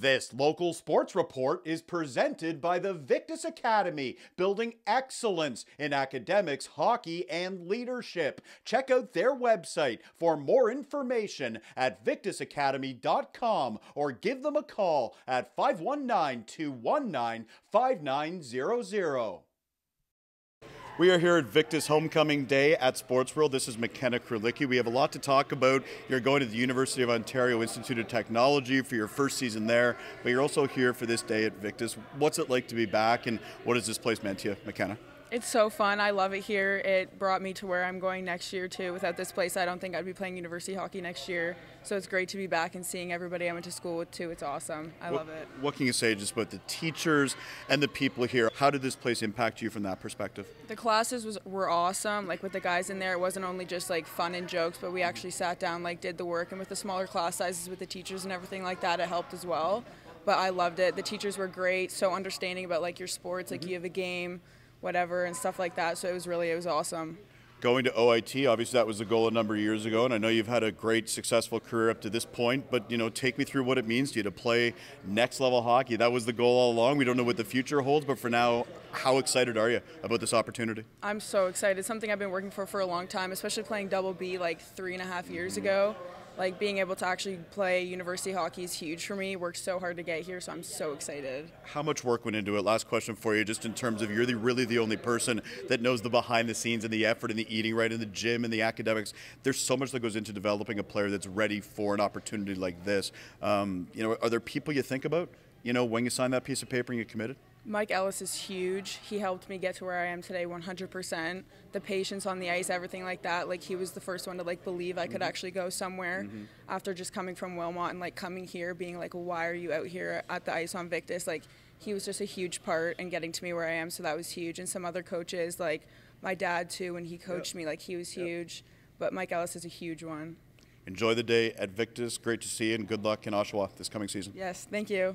This local sports report is presented by the Victus Academy, building excellence in academics, hockey, and leadership. Check out their website for more information at victusacademy.com or give them a call at 519-219-5900. We are here at Victus Homecoming Day at Sports World. This is McKenna Krulicki. We have a lot to talk about. You're going to the University of Ontario Institute of Technology for your first season there, but you're also here for this day at Victus. What's it like to be back, and what has this place meant to you, McKenna? It's so fun. I love it here. It brought me to where I'm going next year, too. Without this place, I don't think I'd be playing university hockey next year. So it's great to be back and seeing everybody I went to school with, too. It's awesome. I love it. What can you say just about the teachers and the people here? How did this place impact you from that perspective? The classes were awesome. Like, with the guys in there, it wasn't only just, like, fun and jokes, but we actually sat down, like, did the work. And with the smaller class sizes with the teachers and everything like that, it helped as well. But I loved it. The teachers were great, so understanding about, like, your sports. Like, you have a game, whatever, and stuff like that. So it was awesome. Going to OIT, obviously that was the goal a number of years ago, and I know you've had a great successful career up to this point, but, you know, take me through what it means to you to play next level hockey. That was the goal all along. We don't know what the future holds, but for now, how excited are you about this opportunity? I'm so excited. Something I've been working for a long time, especially playing double B like 3.5 years ago. Like, being able to actually play university hockey is huge for me. Worked so hard to get here, so I'm so excited. How much work went into it? Last question for you, just in terms of, you're really the only person that knows the behind the scenes and the effort and the eating right in the gym and the academics. There's so much that goes into developing a player that's ready for an opportunity like this. You know, are there people you think about, you know, when you sign that piece of paper and you're committed? Mike Ellis is huge. He helped me get to where I am today 100%. The patience on the ice, everything like that. Like, he was the first one to, like, believe I could actually go somewhere after just coming from Wilmot and, like, coming here being like, why are you out here at the ice on Victus? Like, he was just a huge part in getting to me where I am, so that was huge. And some other coaches, like my dad too, when he coached me, like, he was huge. But Mike Ellis is a huge one. Enjoy the day at Victus. Great to see you, and good luck in Oshawa this coming season. Yes, thank you.